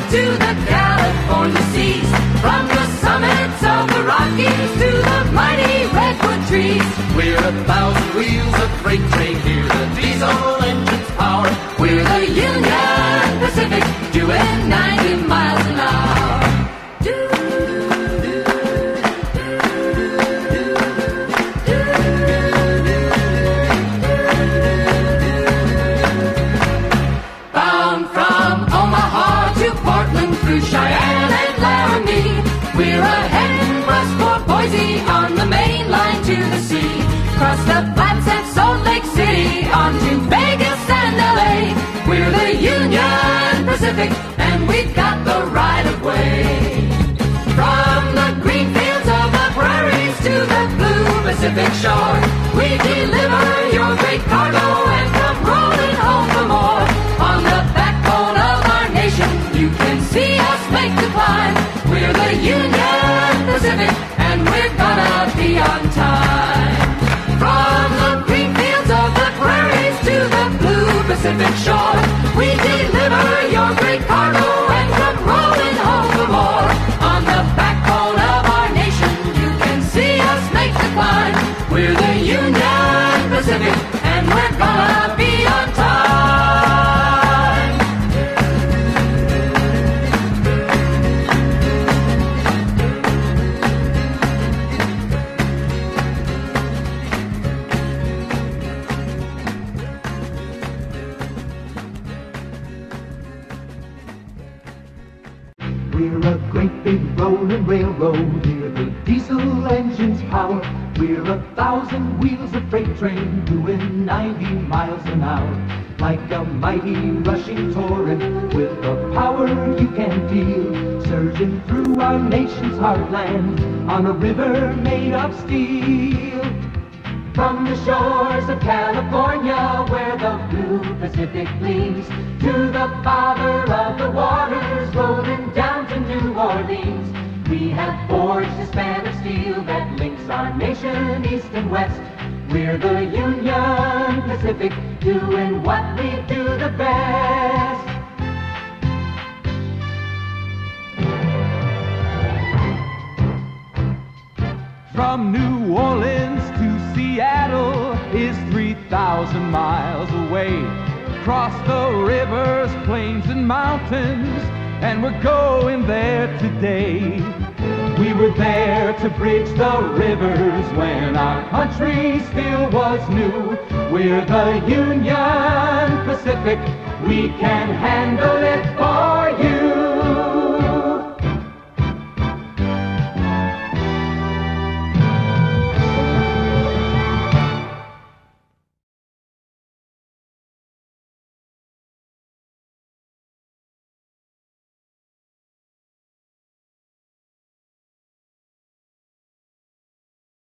down to the California seas, from the summits of the Rockies to the mighty redwood trees. We're a thousand wheels of freight train here, the diesel engines power. We're the Union Pacific, doing 90 miles an hour. Cheyenne and Laramie, we're heading west for Boise on the main line to the sea. Cross the Flats and Salt Lake City on to Vegas and LA. We're the Union Pacific and we've got the right of way. From the green fields of the prairies to the blue Pacific shore, we deliver your great cargo and come rolling home for more. On the backbone of our nation, you can see us make the climb. We're the Union Pacific, and we're gonna be on time. From the green fields of the prairies to the blue Pacific shore, we deliver your great cargo and come rolling home for more. On the backbone of our nation, you can see us make the climb. We're the Union Pacific, and we're gonna be on time. Rolling railroad, hear the diesel engines power. We're a thousand wheels of freight train doing 90 miles an hour. Like a mighty rushing torrent with a power you can't feel, surging through our nation's heartland on a river made of steel. From the shores of California where the blue Pacific gleams, to the father of the waters rolling down to New Orleans, we have forged a span of steel that links our nation east and west. We're the Union Pacific, doing what we do the best. From New Orleans to Seattle is 3,000 miles away. Across the rivers, plains, and mountains, and we're going there today. We were there to bridge the rivers when our country still was new. We're the Union Pacific, we can handle it for you.